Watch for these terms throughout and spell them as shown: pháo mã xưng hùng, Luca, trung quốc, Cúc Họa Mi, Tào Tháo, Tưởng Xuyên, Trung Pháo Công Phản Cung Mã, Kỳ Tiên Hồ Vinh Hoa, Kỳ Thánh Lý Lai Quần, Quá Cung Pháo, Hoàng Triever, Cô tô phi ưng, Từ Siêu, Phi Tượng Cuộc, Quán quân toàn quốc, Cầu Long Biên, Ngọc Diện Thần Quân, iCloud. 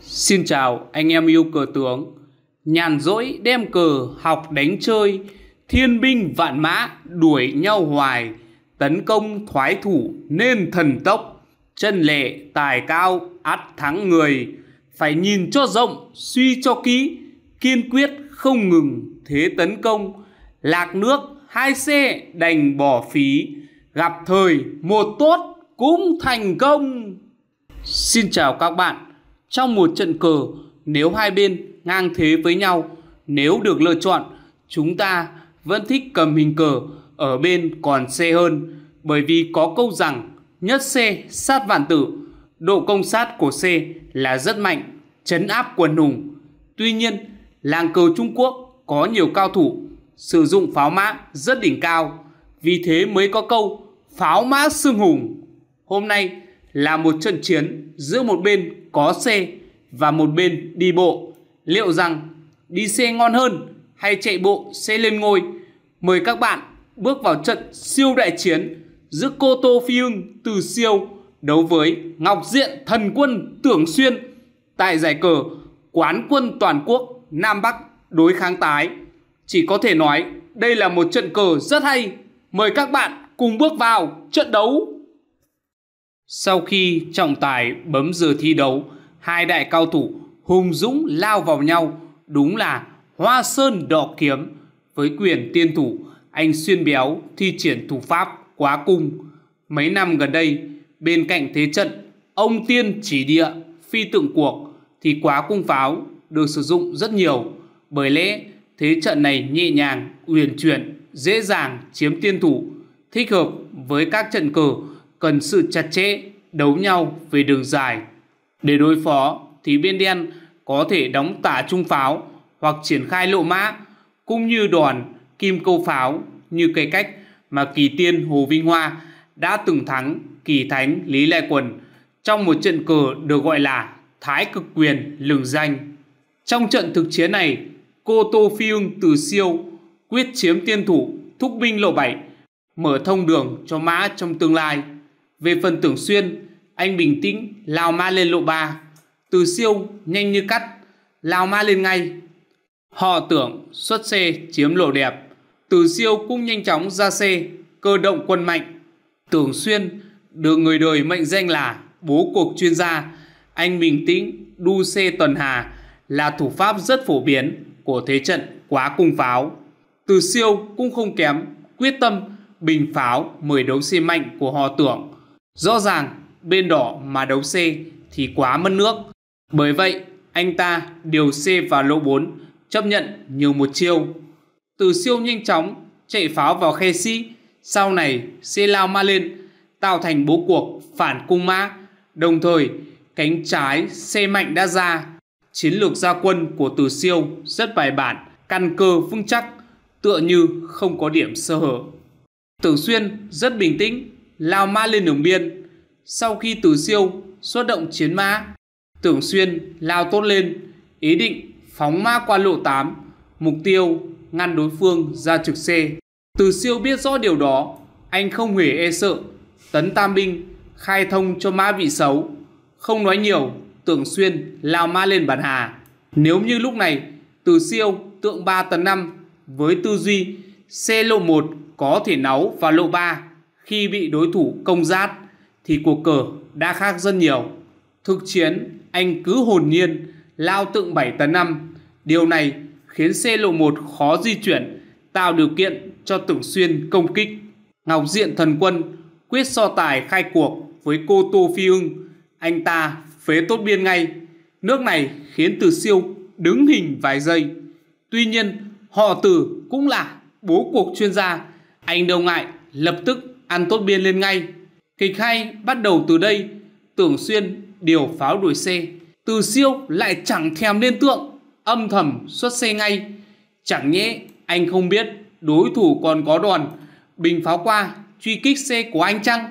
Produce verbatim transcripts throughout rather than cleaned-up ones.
Xin chào anh em yêu cờ tướng. Nhàn rỗi đem cờ học đánh chơi, thiên binh vạn mã đuổi nhau hoài, tấn công thoái thủ nên thần tốc, chân lệ tài cao ắt thắng người. Phải nhìn cho rộng, suy cho kỹ, kiên quyết không ngừng thế tấn công. Lạc nước hai xe đành bỏ phí, gặp thời một tốt cũng thành công. Xin chào các bạn. Trong một trận cờ, nếu hai bên ngang thế với nhau, nếu được lựa chọn, chúng ta vẫn thích cầm hình cờ ở bên còn xe hơn. Bởi vì có câu rằng nhất xe sát vạn tử, độ công sát của xe là rất mạnh, trấn áp quần hùng. Tuy nhiên, làng cờ Trung Quốc có nhiều cao thủ sử dụng pháo mã rất đỉnh cao, vì thế mới có câu pháo mã xương hùng. Hôm nay là một trận chiến giữa một bên có xe và một bên đi bộ. Liệu rằng đi xe ngon hơn hay chạy bộ sẽ lên ngôi? Mời các bạn bước vào trận siêu đại chiến giữa cô Tô Phi Hưng Từ Siêu đấu với Ngọc Diện Thần Quân Tưởng Xuyên tại giải cờ Quán Quân Toàn Quốc Nam Bắc đối kháng tái. Chỉ có thể nói đây là một trận cờ rất hay. Mời các bạn cùng bước vào trận đấu. Sau khi trọng tài bấm giờ thi đấu, hai đại cao thủ hùng dũng lao vào nhau. Đúng là hoa sơn đỏ kiếm. Với quyền tiên thủ, anh Xuyên béo thi triển thủ pháp quá cung. Mấy năm gần đây, bên cạnh thế trận ông tiên chỉ địa phi tượng cuộc thì quá cung pháo được sử dụng rất nhiều. Bởi lẽ thế trận này nhẹ nhàng, uyển chuyển, dễ dàng chiếm tiên thủ, thích hợp với các trận cờ cần sự chặt chẽ, đấu nhau về đường dài. Để đối phó thì bên đen có thể đóng tả trung pháo hoặc triển khai lộ mã, cũng như đòn kim câu pháo, như cái cách mà kỳ tiên Hồ Vinh Hoa đã từng thắng kỳ thánh Lý Lai Quần trong một trận cờ được gọi là Thái Cực Quyền lừng danh. Trong trận thực chiến này, cô Tô Phi Hưng Từ Siêu quyết chiếm tiên thủ, thúc binh lộ bảy, mở thông đường cho mã trong tương lai. Về phần Tưởng Xuyên, anh bình tĩnh lao mã lên lộ ba. Từ Siêu nhanh như cắt, lao mã lên ngay. Họ Tưởng xuất xe chiếm lộ đẹp, Từ Siêu cũng nhanh chóng ra xe, cơ động quân mạnh. Tưởng Xuyên được người đời mệnh danh là bố cục chuyên gia. Anh bình tĩnh đu xe tuần hà là thủ pháp rất phổ biến của thế trận quá cung pháo. Từ Siêu cũng không kém quyết tâm bình pháo mười đấu xe mạnh của Họ Tưởng. Rõ ràng bên đỏ mà đấu xe thì quá mất nước. Bởi vậy anh ta điều xe vào lỗ bốn, chấp nhận nhiều một chiêu. Từ Siêu nhanh chóng chạy pháo vào khe sĩ, sau này xe lao ma lên, tạo thành bố cuộc phản cung mã. Đồng thời cánh trái xe mạnh đã ra. Chiến lược gia quân của Từ Siêu rất bài bản, căn cơ vững chắc, tựa như không có điểm sơ hở. Tưởng Xuyên rất bình tĩnh lao mã lên đường biên. Sau khi Từ Siêu xuất động chiến mã, Tưởng Xuyên lao tốt lên, ý định phóng mã qua lộ tám, mục tiêu ngăn đối phương ra trực xe. Từ Siêu biết rõ điều đó, anh không hề e sợ, tấn tam binh khai thông cho mã vị xấu. Không nói nhiều, Tưởng Xuyên lao mã lên bàn hà. Nếu như lúc này Từ Siêu tượng ba tấn năm với tư duy xe lộ một có thể náu vào lộ ba khi bị đối thủ công giát, thì cuộc cờ đã khác rất nhiều. Thực chiến anh cứ hồn nhiên lao tượng bảy tấn năm. Điều này khiến xe lộ một khó di chuyển, tạo điều kiện cho Tưởng Xuyên công kích. Ngọc Diện Thần Quân quyết so tài khai cuộc với cô Tô Phi Hưng. Anh ta phế tốt biên ngay. Nước này khiến Từ Siêu đứng hình vài giây. Tuy nhiên Họ Từ cũng là bố cuộc chuyên gia, anh đâu ngại lập tức ăn tốt biên lên ngay. Kịch hay bắt đầu từ đây. Tưởng Xuyên điều pháo đuổi xe, Từ Siêu lại chẳng thèm lên tượng, âm thầm xuất xe ngay. Chẳng nhẽ anh không biết đối thủ còn có đòn bình pháo qua truy kích xe của anh chăng?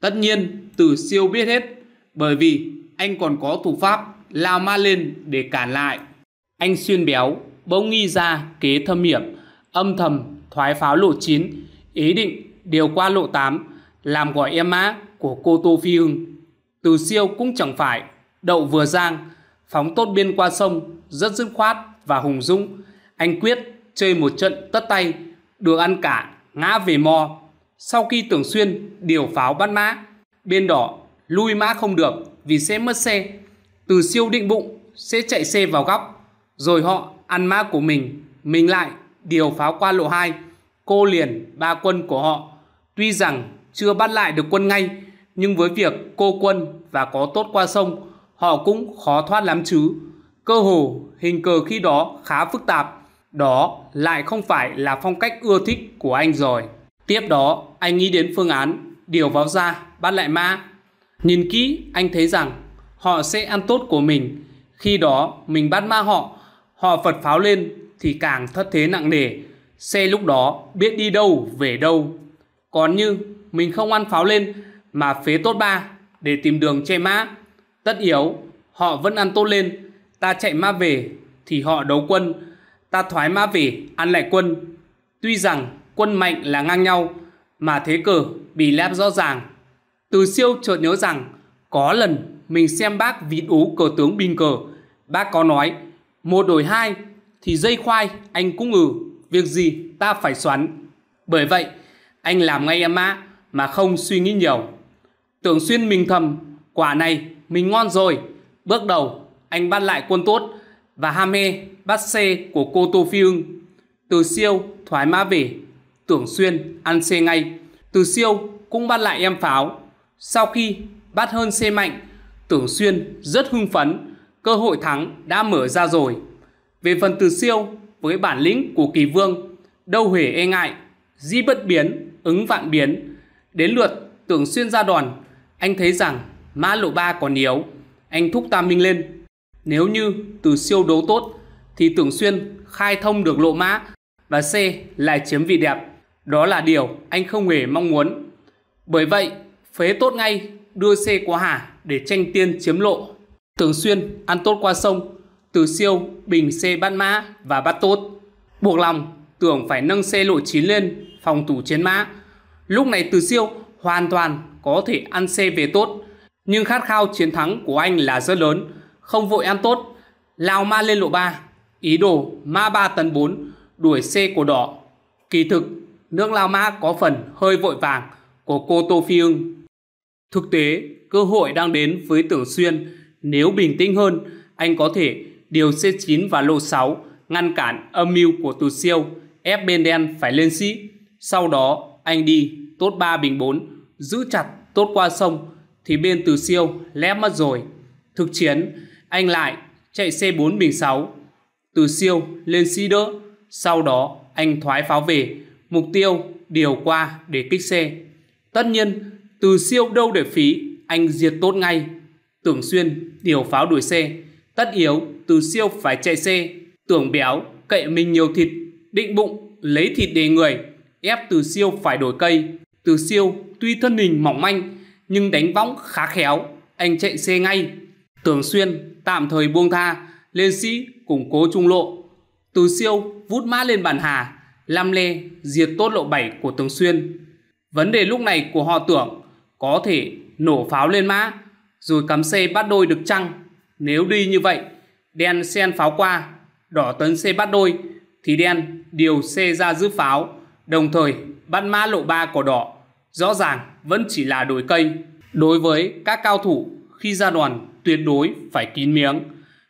Tất nhiên Từ Siêu biết hết, bởi vì anh còn có thủ pháp lao ma lên để cản lại. Anh Xuyên béo bỗng nghi ra kế thâm hiểm, âm thầm thoái pháo lộ chín, ý định điều qua lộ tám làm gọi em mã của cô Tô Phi Hưng. Từ Siêu cũng chẳng phải đậu vừa giang, phóng tốt biên qua sông, rất dứt khoát và hùng dũng. Anh quyết chơi một trận tất tay, được ăn cả, ngã về mò. Sau khi Tưởng Xuyên điều pháo bắt mã, bên đỏ lui mã không được vì sẽ mất xe. Từ Siêu định bụng sẽ chạy xe vào góc, rồi họ ăn mã của mình, mình lại điều pháo qua lộ hai, cô liền ba quân của họ. Tuy rằng chưa bắt lại được quân ngay, nhưng với việc cô quân và có tốt qua sông, họ cũng khó thoát lắm chứ. Cơ hồ hình cờ khi đó khá phức tạp, đó lại không phải là phong cách ưa thích của anh rồi. Tiếp đó anh nghĩ đến phương án điều vào ra bắt lại mã. Nhìn kỹ anh thấy rằng họ sẽ ăn tốt của mình, khi đó mình bắt mã họ, họ phật pháo lên thì càng thất thế nặng nề, xe lúc đó biết đi đâu về đâu. Còn như mình không ăn pháo lên mà phế tốt ba để tìm đường che mã, tất yếu họ vẫn ăn tốt lên, ta chạy mã về thì họ đấu quân, ta thoái mã về ăn lại quân. Tuy rằng quân mạnh là ngang nhau, mà thế cờ bị lép rõ ràng. Từ Siêu chợt nhớ rằng có lần mình xem bác vịt ú cờ tướng bình cờ, bác có nói một đổi hai thì dây khoai, anh cũng ừ, việc gì ta phải xoắn. Bởi vậy anh làm ngay em mã mà không suy nghĩ nhiều. Tưởng Xuyên mình thầm, quả này mình ngon rồi. Bước đầu anh bắt lại quân tốt và ham mê bắt xe của cô Tô Phi Ưng. Từ Siêu thoái mã về, Tưởng Xuyên ăn xe ngay. Từ Siêu cũng bắt lại em pháo. Sau khi bắt hơn xe mạnh, Tưởng Xuyên rất hưng phấn, cơ hội thắng đã mở ra rồi. Về phần Từ Siêu, với bản lĩnh của Kỳ Vương, đâu hề e ngại, dĩ bất biến, ứng vạn biến. Đến lượt Tưởng Xuyên ra đòn, anh thấy rằng mã lộ ba còn yếu, anh thúc tam minh lên. Nếu như Từ Siêu đấu tốt, thì Tưởng Xuyên khai thông được lộ mã và xe lại chiếm vị đẹp. Đó là điều anh không hề mong muốn. Bởi vậy, phế tốt ngay, đưa xe qua hà để tranh tiên chiếm lộ. Tưởng Xuyên ăn tốt qua sông, Từ Siêu bình xe bắt mã và bắt tốt. Buộc lòng Tưởng phải nâng xe lộ chín lên phòng thủ chiến mã. Lúc này Từ Siêu hoàn toàn có thể ăn xe về tốt, nhưng khát khao chiến thắng của anh là rất lớn, không vội ăn tốt, lao mã lên lộ ba, ý đồ mã ba tấn bốn đuổi xe của đỏ. Kỳ thực nước lao mã có phần hơi vội vàng của cô Tô Phi Ưng. Thực tế cơ hội đang đến với Tưởng Xuyên, nếu bình tĩnh hơn anh có thể điều xê chín và lộ sáu ngăn cản âm mưu của Từ Siêu, ép bên đen phải lên sĩ. Sau đó anh đi tốt ba bình bốn, giữ chặt tốt qua sông thì bên Từ Siêu lép mất rồi. Thực chiến anh lại chạy xê bốn bình sáu, Từ Siêu lên sĩ đỡ. Sau đó anh thoái pháo về, mục tiêu điều qua để kích xe. Tất nhiên Từ Siêu đâu để phí, anh diệt tốt ngay. Tưởng Xuyên điều pháo đuổi xe, tất yếu Từ Siêu phải chạy xe. Tưởng béo cậy mình nhiều thịt, định bụng lấy thịt để người, ép Từ Siêu phải đổi cây. Từ Siêu tuy thân hình mỏng manh nhưng đánh võng khá khéo, anh chạy xe ngay. Tưởng Xuyên tạm thời buông tha, lên sĩ củng cố trung lộ. Từ Siêu vút mã lên bàn hà, lăm lê diệt tốt lộ bảy của Tưởng Xuyên. Vấn đề lúc này của họ Tưởng có thể nổ pháo lên mã rồi cắm xe bắt đôi được chăng? Nếu đi như vậy, đen sen pháo qua, đỏ tấn xe bắt đôi, thì đen điều xe ra giữ pháo, đồng thời bắt mã lộ ba của đỏ. Rõ ràng vẫn chỉ là đổi cây. Đối với các cao thủ, khi ra đòn tuyệt đối phải kín miếng.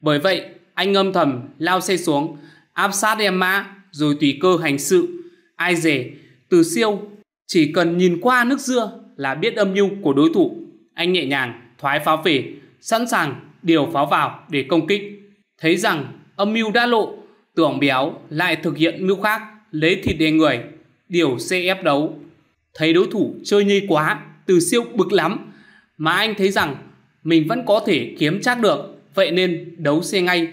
Bởi vậy anh âm thầm lao xe xuống, áp sát em mã rồi tùy cơ hành sự. Ai dè Từ Siêu chỉ cần nhìn qua nước dưa là biết âm mưu của đối thủ. Anh nhẹ nhàng thoái pháo về, sẵn sàng điều pháo vào để công kích. Thấy rằng âm mưu đã lộ, Tưởng béo lại thực hiện mưu khác, lấy thịt để người, điều xe ép đấu. Thấy đối thủ chơi nhây quá, Từ Siêu bực lắm, mà anh thấy rằng mình vẫn có thể kiếm chắc được, vậy nên đấu xe ngay.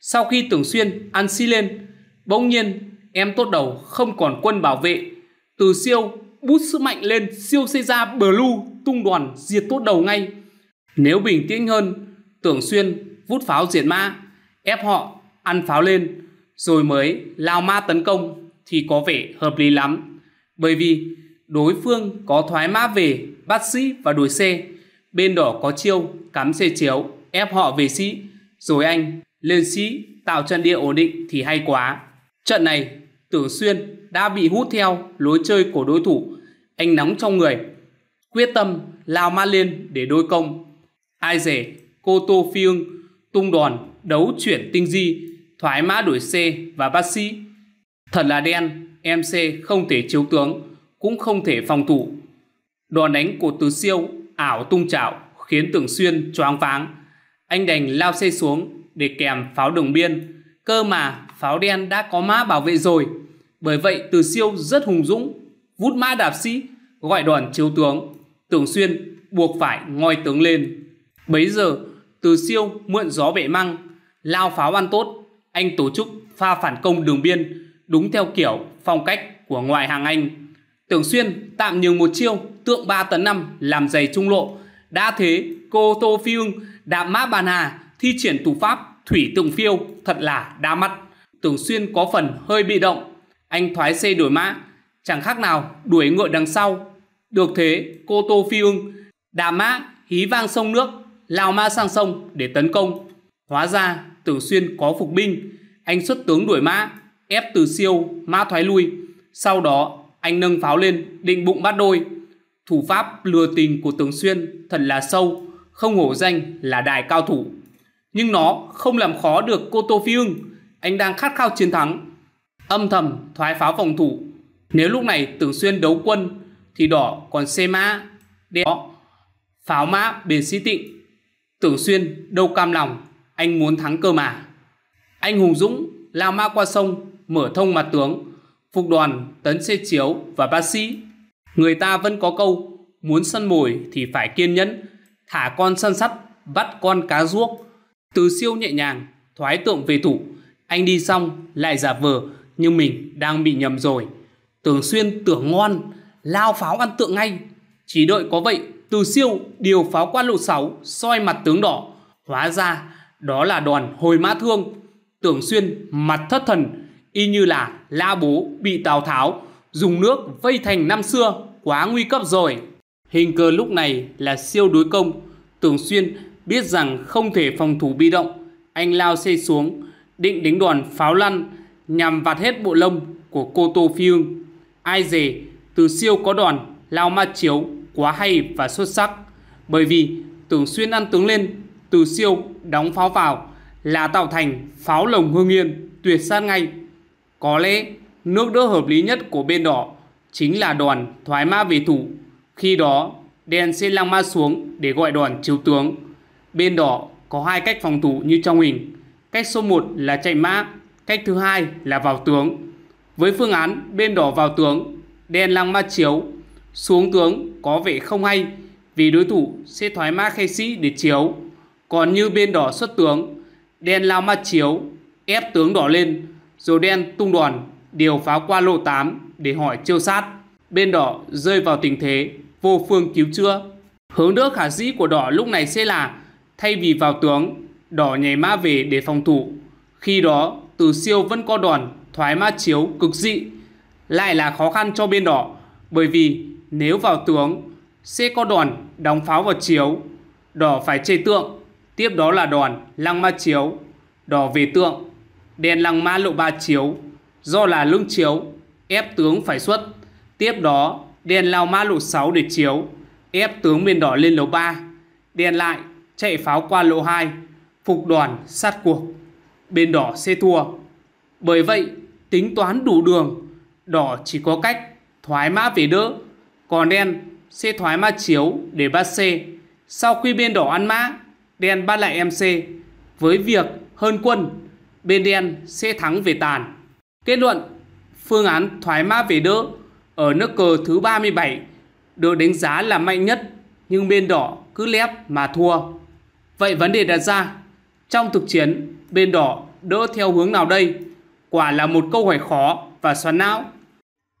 Sau khi Tưởng Xuyên ăn xi lên, bỗng nhiên em tốt đầu không còn quân bảo vệ, Từ Siêu bút sức mạnh lên, siêu xe ra blue tung đoàn diệt tốt đầu ngay. Nếu bình tĩnh hơn, Tưởng Xuyên vút pháo diệt mã, ép họ ăn pháo lên rồi mới lao mã tấn công thì có vẻ hợp lý lắm. Bởi vì đối phương có thoái mã về, bắt sĩ và đuổi xe. Bên đỏ có chiêu cắm xe chiếu, ép họ về sĩ rồi anh lên sĩ tạo trận địa ổn định thì hay quá. Trận này Tưởng Xuyên đã bị hút theo lối chơi của đối thủ, anh nóng trong người, quyết tâm lao mát lên để đối công. Ai dè cô Tô Phi Ưng tung đòn đấu chuyển tinh di, thoái mã đuổi xe và bác sĩ. Thật là đen, em xê không thể chiếu tướng, cũng không thể phòng thủ. Đòn đánh của Từ Siêu ảo tung chảo khiến Tưởng Xuyên choáng váng. Anh đành lao xe xuống để kèm pháo đường biên, cơ mà pháo đen đã có mã bảo vệ rồi. Bởi vậy Từ Siêu rất hùng dũng, vút mã đạp sĩ, gọi đòn chiếu tướng. Tưởng Xuyên buộc phải ngoi tướng lên. Bấy giờ Từ Siêu mượn gió bẻ măng, lao pháo ăn tốt. Anh tổ chức pha phản công đường biên đúng theo kiểu phong cách của ngoại hạng Anh. Tưởng Xuyên tạm nhường một chiêu tượng ba tấn năm làm dày trung lộ. Đã thế cô Tô Phi Ưng đạp mã bàn hà, thi triển thủ pháp thủy tượng phiêu thật là đa mắt. Tưởng Xuyên có phần hơi bị động, anh thoái xe đổi mã, chẳng khác nào đuổi ngựa đằng sau. Được thế cô Tô Phi Ưng đạp mã hí vang sông nước, lao mã sang sông để tấn công. Hóa ra Tưởng Xuyên có phục binh, anh xuất tướng đuổi mã, ép Từ Siêu mã thoái lui. Sau đó anh nâng pháo lên định bụng bắt đôi. Thủ pháp lừa tình của Tưởng Xuyên thật là sâu, không hổ danh là đại cao thủ. Nhưng nó không làm khó được cô Tô Phi Ưng, anh đang khát khao chiến thắng, âm thầm thoái pháo phòng thủ. Nếu lúc này Tưởng Xuyên đấu quân thì đỏ còn xe mã đen, pháo mã bền sĩ tịnh. Tưởng Xuyên đâu cam lòng, anh muốn thắng cơ mà. Anh hùng dũng lao mã qua sông, mở thông mặt tướng, phục đoàn tấn xe chiếu và bác sĩ. Người ta vẫn có câu muốn săn mồi thì phải kiên nhẫn, thả con săn sắt bắt con cá ruốc. Từ Siêu nhẹ nhàng thoái tượng về thủ, anh đi xong lại giả vờ như mình đang bị nhầm rồi. Tưởng Xuyên tưởng ngon, lao pháo ăn tượng ngay. Chỉ đợi có vậy Từ Siêu điều pháo qua lộ sáu soi mặt tướng đỏ. Hóa ra đó là đòn hồi mã thương. Tưởng Xuyên mặt thất thần, y như là la bố bị Tào Tháo dùng nước vây thành năm xưa, quá nguy cấp rồi. Hình cờ lúc này là Siêu đối công. Tưởng Xuyên biết rằng không thể phòng thủ bị động, anh lao xe xuống định đánh đòn pháo lăn nhằm vạt hết bộ lông của cô Tô Phi Ưng. Ai dè Từ Siêu có đòn lao ma chiếu quá hay và xuất sắc. Bởi vì Tưởng Xuyên ăn tướng lên, Từ Siêu đóng pháo vào là tạo thành pháo lồng Hương Yên tuyệt sát ngay. Có lẽ nước đỡ hợp lý nhất của bên đỏ chính là đòn thoái mã về thủ. Khi đó đen sẽ lăng mã xuống để gọi đòn chiếu tướng. Bên đỏ có hai cách phòng thủ như trong hình. Cách số một là chạy mã, cách thứ hai là vào tướng. Với phương án bên đỏ vào tướng, đen lăng mã chiếu, xuống tướng có vẻ không hay vì đối thủ sẽ thoái mã khe sĩ để chiếu. Còn như bên đỏ xuất tướng, đen lao mã chiếu, ép tướng đỏ lên, rồi đen tung đòn điều pháo qua lô tám để hỏi chiêu sát. Bên đỏ rơi vào tình thế vô phương cứu chữa. Hướng đỡ khả dĩ của đỏ lúc này sẽ là thay vì vào tướng, đỏ nhảy mã về để phòng thủ. Khi đó Từ Siêu vẫn có đòn thoái mã chiếu cực dị, lại là khó khăn cho bên đỏ. Bởi vì nếu vào tướng sẽ có đòn đóng pháo vào chiếu, đỏ phải chê tượng. Tiếp đó là đòn lăng mã chiếu, đỏ về tượng, đen lăng mã lộ ba chiếu. Do là lưng chiếu, ép tướng phải xuất. Tiếp đó đen lao mã lộ sáu để chiếu, ép tướng bên đỏ lên lộ ba. Đen lại chạy pháo qua lộ hai, phục đòn sát cuộc. Bên đỏ sẽ thua. Bởi vậy tính toán đủ đường, đỏ chỉ có cách thoái mã về đỡ, còn đen sẽ thoái mã chiếu để bắt xe. Sau khi bên đỏ ăn mã, đen bắt lại em xê. Với việc hơn quân, bên đen sẽ thắng về tàn. Kết luận, phương án thoái mã về đỡ ở nước cờ thứ ba mươi bảy được đánh giá là mạnh nhất, nhưng bên đỏ cứ lép mà thua. Vậy vấn đề đặt ra, trong thực chiến bên đỏ đỡ theo hướng nào đây? Quả là một câu hỏi khó và xoắn não.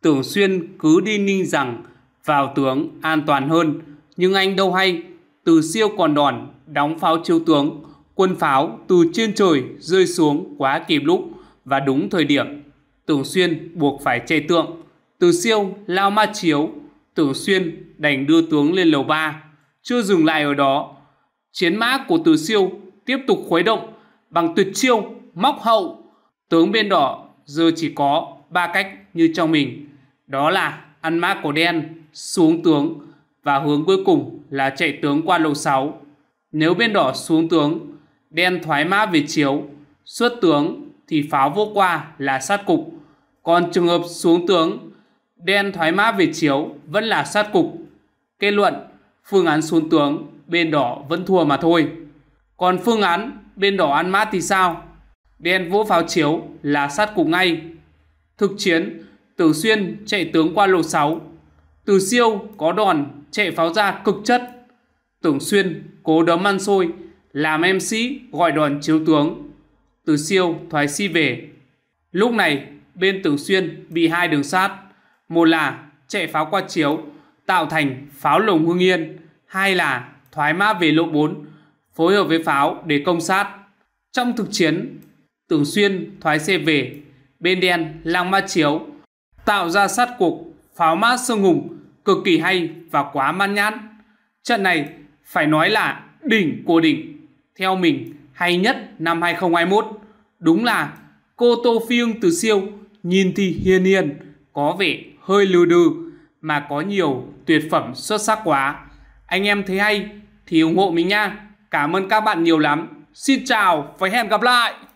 Tưởng Xuyên cứ đi ninh rằng vào tướng an toàn hơn, nhưng anh đâu hay. Từ Siêu còn đòn đóng pháo chiếu tướng, quân pháo từ trên trời rơi xuống quá kịp lúc và đúng thời điểm. Tưởng Xuyên buộc phải che tượng. Từ Siêu lao ma chiếu, Tưởng Xuyên đành đưa tướng lên lầu ba. Chưa dừng lại ở đó, chiến mã của Từ Siêu tiếp tục khuấy động, bằng tuyệt chiêu móc hậu. Tướng bên đỏ giờ chỉ có ba cách như trong mình, đó là ăn mã cổ đen, xuống tướng và hướng cuối cùng là chạy tướng qua lầu sáu. Nếu bên đỏ xuống tướng, đen thoái mã về chiếu, xuất tướng thì pháo vô qua là sát cục. Còn trường hợp xuống tướng, đen thoái mã về chiếu vẫn là sát cục. Kết luận, phương án xuống tướng bên đỏ vẫn thua mà thôi. Còn phương án bên đỏ ăn mã thì sao? Đen vỗ pháo chiếu là sát cục ngay. Thực chiến, Tưởng Xuyên chạy tướng qua lô sáu. Từ Siêu có đòn chạy pháo ra cực chất. Tưởng Xuyên cố đấm ăn xôi, làm em sĩ gọi đòn chiếu tướng. Từ Siêu thoái si về. Lúc này, bên Tưởng Xuyên bị hai đường sát. Một là chạy pháo qua chiếu, tạo thành pháo lồng Hưng Yên. Hai là thoái mã về lộ bốn, phối hợp với pháo để công sát. Trong thực chiến, Tưởng Xuyên thoái xe về, bên đen lang mã chiếu, tạo ra sát cục, pháo mã sông hùng, cực kỳ hay và quá man nhãn. Trận này phải nói là đỉnh của đỉnh, theo mình hay nhất năm hai không hai mốt. Đúng là cô tô phi ưng Từ Siêu nhìn thì hiền hiền, có vẻ hơi lừ đừ mà có nhiều tuyệt phẩm xuất sắc quá. Anh em thấy hay thì ủng hộ mình nha. Cảm ơn các bạn nhiều lắm. Xin chào và hẹn gặp lại.